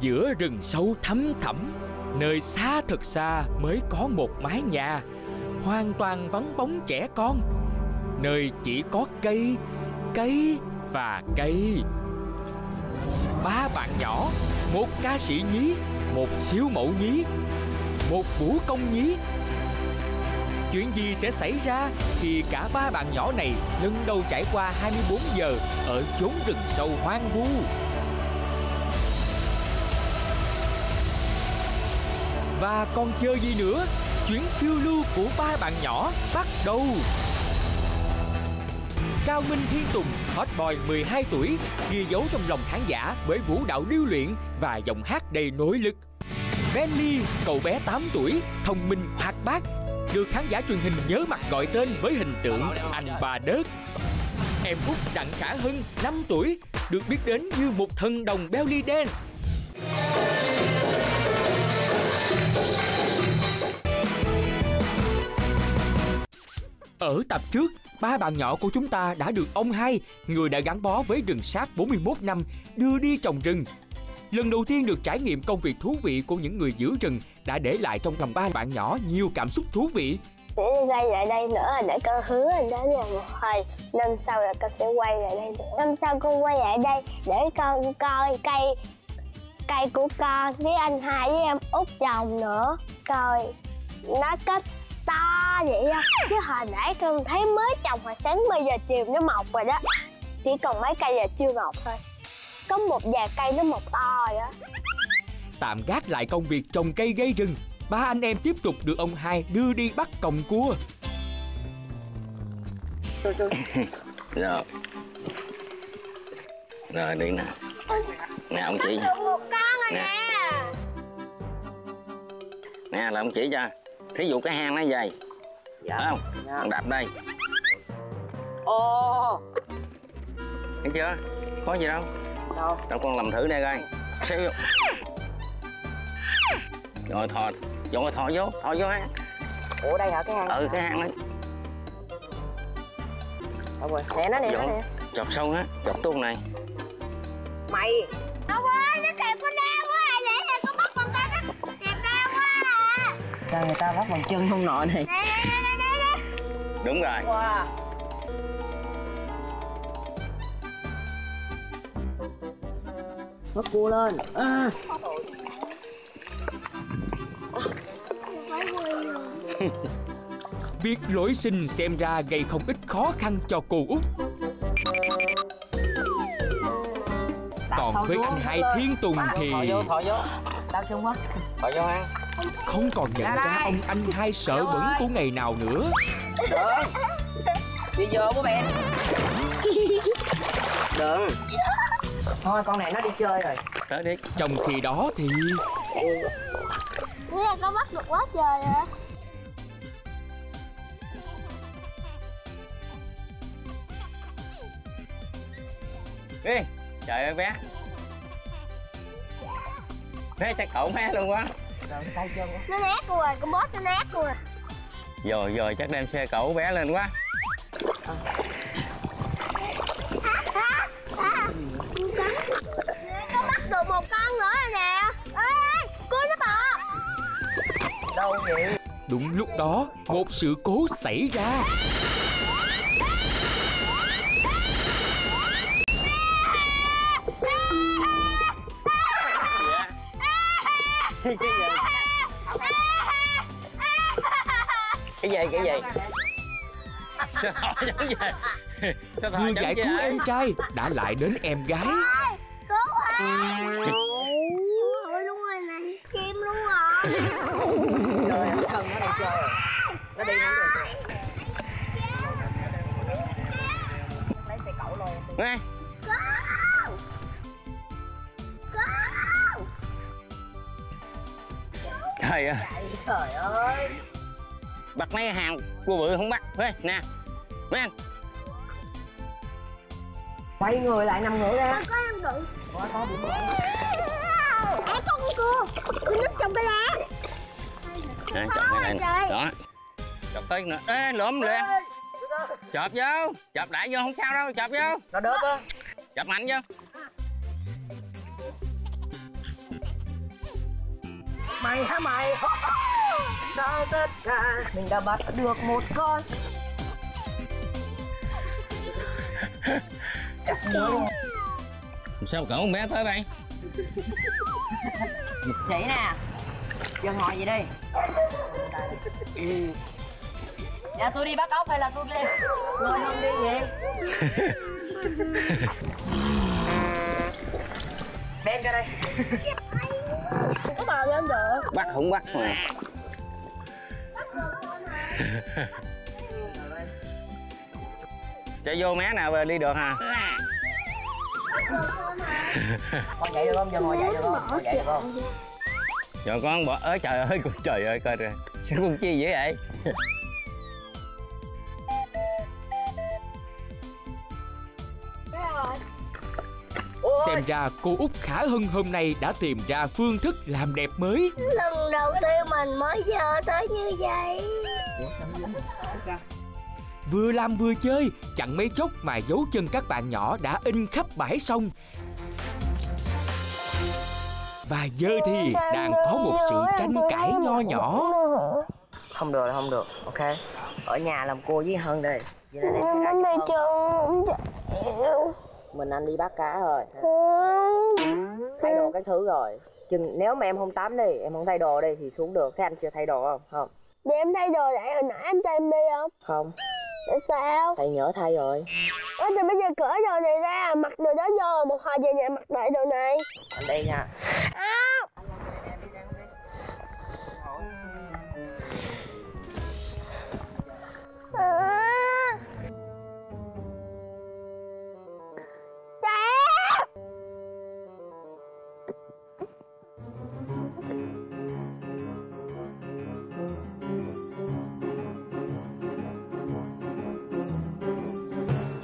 Giữa rừng sâu thấm thẳm, nơi xa thật xa mới có một mái nhà, hoàn toàn vắng bóng trẻ con, nơi chỉ có cây, cây và cây. Ba bạn nhỏ, một ca sĩ nhí, một siêu mẫu nhí, một vũ công nhí. Chuyện gì sẽ xảy ra khi cả ba bạn nhỏ này lần đầu trải qua 24 giờ ở chốn rừng sâu hoang vu? Và còn chờ gì nữa, chuyến phiêu lưu của ba bạn nhỏ bắt đầu. Cao Minh Thiên Tùng, hot boy 12 tuổi, ghi dấu trong lòng khán giả bởi vũ đạo điêu luyện và giọng hát đầy nội lực. Ben Lee, cậu bé 8 tuổi, thông minh hoạt bát, được khán giả truyền hình nhớ mặt gọi tên với hình tượng anh Ba Đớt. Em Phúc Đặng Khả Hưng, 5 tuổi, được biết đến như một thần đồng belly dance. Ở tập trước, ba bạn nhỏ của chúng ta đã được ông hai, người đã gắn bó với rừng sát 41 năm, đưa đi trồng rừng. Lần đầu tiên được trải nghiệm công việc thú vị của những người giữ rừng đã để lại trong lòng ba bạn nhỏ nhiều cảm xúc thú vị. Quay lại đây nữa để con hứa đến là một hồi năm sau là con sẽ quay lại đây nữa. Năm sau con quay lại đây để con coi cây của con với anh hai với em út chồng nữa. Coi nó kết to vậy đó. Chứ hồi nãy con thấy mới trồng hồi sáng, bây giờ chiều nó mọc rồi đó. Chỉ còn mấy cây giờ chưa mọc thôi. Có một vài cây nó mọc to rồi đó. Tạm gác lại công việc trồng cây gây rừng, ba anh em tiếp tục được ông hai đưa đi bắt còng cua. Rồi. Rồi đi nè. Nè ông chỉ cho. Nè. Nè là ông chỉ cho. Thí dụ cái hang nó dày, dạ, phải không? Dạ. Ông đạp đây. Ồ. Thấy chưa? Có gì đâu. Đâu. Đâu con làm thử đây coi. Xíu. Rồi thò, rồi thò vô hang. Ủa đây hả cái hang? Ừ cái hang đấy. Đâu rồi, nè nó nè. Chọt sâu á, chọt tuôn này. Mày. Đâu ơi, nó kẹp con đau quá à, để này con bắt con ta nó kẹp đau quá à. Sao người ta bắt bằng chân không nọ này. Nè. Đúng rồi. Wow. Bắt cua lên. À. Việc lỗi sinh xem ra gây không ít khó khăn cho cô Út. Còn với anh hai Thiên Tùng thì không còn nhận ra ông anh hai sợ bẩn của ngày nào nữa. Đi vô của mẹ. Đừng. Thôi con này nó đi chơi rồi. Trong khi đó thì là con bắt được quá trời rồi. Ê, trời ơi bé. Bé chắc cậu mé luôn quá. Nó nát luôn rồi, con bóp nó nát luôn rồi. Rồi chắc đem xe cậu bé lên quá. Con bắt được một con nữa rồi nè. Ê, cô nó bò. Đâu vậy? Đúng lúc đó, một sự cố xảy ra. Cái gì? Vừa giải cứu em trai đã lại đến em gái. Cứu ơi, đúng rồi này, chim luôn rồi. Trời ơi, cần nó đang chơi. Nó đi nữa rồi. Lấy xe cẩu luôn. Này. Trời ơi. Trời ơi. Bắt mấy hàng cua bự không bắt. Ê, nè. Mấy anh. Quay người lại nằm ngửa ra. Có nằm ngửa. Có bị bự. Ê con cua. Con núp trong cái lá. Nè, chọc cái này. Đó. Chọc tới nữa. Ê, lượm liền. Chọc vô. Chọc đại vô không sao đâu, chọc vô. Nó đớp á. Chọc mạnh vô. Mày hả mày? Sau tất cả mình đã bắt được một con. Sao cỡ con bé tới vậy? Chị nè, giờ ngồi vậy đi. Dạ tôi đi bắt ốc hay là tôi đi? Ngồi không đi vậy? Đem ra đây. Có màu vậy không được? Bắt không bắt mà. Chạy vô má nào đi được hả? Con chạy được không? Giờ ngồi chạy được không? Ngồi chạy được không? Giờ con bỏ ớ trời ơi, con trời ơi coi rồi. Sao con chi dữ vậy? Xem ra cô Út Khả Hân hôm nay đã tìm ra phương thức làm đẹp mới. Lần đầu tiên mình mới giờ tới như vậy. Vừa làm vừa chơi, chẳng mấy chốc mà dấu chân các bạn nhỏ đã in khắp bãi sông. Và giờ thì đang có một sự tranh cãi nho nhỏ. Không được là không được, ok. Ở nhà làm cô với Hân đi. Vậy là để không chịu. Mình anh đi bắt cá rồi. Thay đồ các thứ rồi. Chừng nếu mà em không tắm đi, em không thay đồ đi thì xuống được. Thế anh chưa thay đồ không? Không. Để em thay đồ lại hồi nãy em cho em đi không? Không. Tại sao? Thầy nhớ thay rồi. Ủa thì bây giờ cởi đồ này ra, mặc đồ đó vô, một hồi về nhà mặc lại đồ này. Anh đi nha. Không.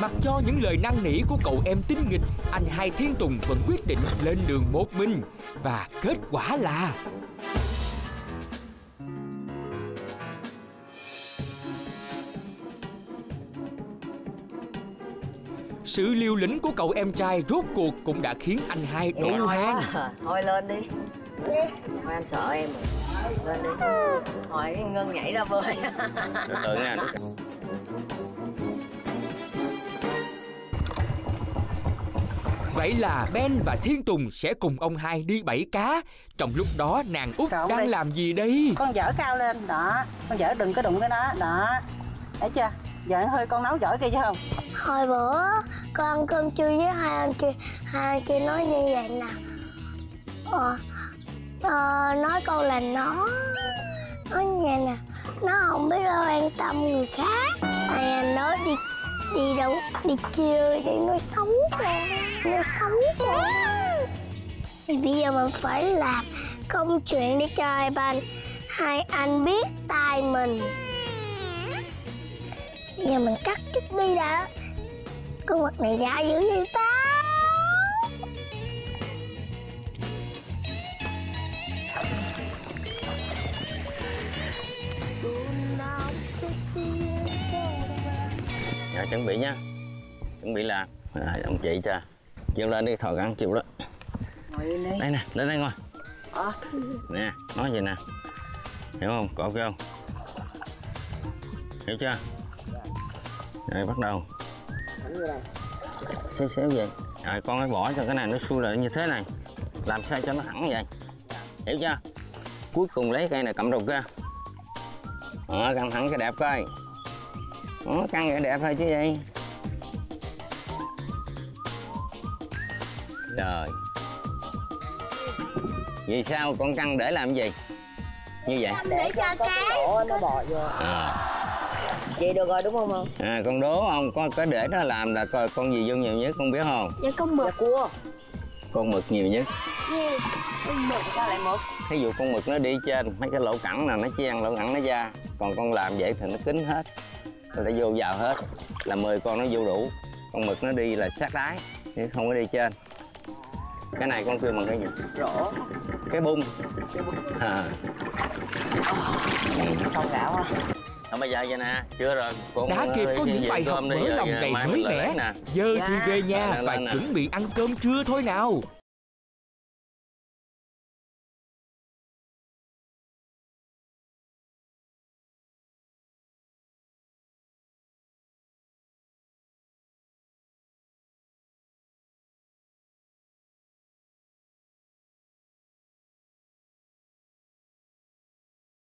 Mặc cho những lời năn nỉ của cậu em tinh nghịch, anh hai Thiên Tùng vẫn quyết định lên đường một mình. Và kết quả là... Sự liều lĩnh của cậu em trai rốt cuộc cũng đã khiến anh hai đổ hang. Thôi lên đi. Thôi anh sợ em rồi. Lên đi. Thôi Ngân nhảy ra bơi. Từ từ nha. Vậy là Ben và Thiên Tùng sẽ cùng ông hai đi bẫy cá. Trong lúc đó nàng Út đang đi. Làm gì đây? Con dở cao lên, đó. Con dở đừng có đụng cái đó, đó. Thấy chưa? Giờ anh hơi con nấu giỏi kia chứ không? Hồi bữa con chơi với hai anh kia nói như vậy nè. Nói câu là nó. Nói như vậy nè. Nó không biết đâu an tâm người khác. Này nói đi. Đi đâu? Đi chơi để nói xấu con. Nói xấu con. Bây giờ mình phải làm công chuyện để cho hai anh biết tai mình. Bây giờ mình cắt chút đi đã. Con vật này giả dữ vậy ta. Rồi, chuẩn bị nha. Chuẩn bị là đồng chị cho. Chiêu lên đi, thò gắn chiêu đó. Đây nè, lên đây ngồi. Nè, nói vậy nè. Hiểu không? Cậu kêu. Hiểu chưa? Rồi bắt đầu. Xéo về. Rồi con phải bỏ cho cái này nó xuôi lại như thế này. Làm sao cho nó thẳng vậy. Hiểu chưa? Cuối cùng lấy cây này cầm đầu ra. Cầm thẳng cái đẹp coi. Ủa, căng vậy đẹp thôi chứ gì. Rồi. Vì sao con căng để làm gì? Như vậy. Để cho cá nó bò vô. Vậy được rồi đúng không ông? À, con đố ông có để nó làm là coi con gì vô nhiều nhất con biết không? Dạ con mực. Dạ, cua. Con mực nhiều nhất. Yeah. Con mực sao lại mực? Ví dụ con mực nó đi trên mấy cái lỗ cẳng nào nó chen lỗ cẳng nó ra. Còn con làm vậy thì nó kín hết. Nó đã vô vào hết là 10 con nó vô đủ. Con mực nó đi là sát đáy chứ không có đi trên. Cái này con kêu bằng cái gì? Rổ. Cái bung. Xong gạo quá. Không bây giờ vậy nè, chưa rồi. Con đã kịp có những bài học mở lòng đầy mới mẻ. Giờ thì về nhà và chuẩn bị ăn cơm trưa thôi nào.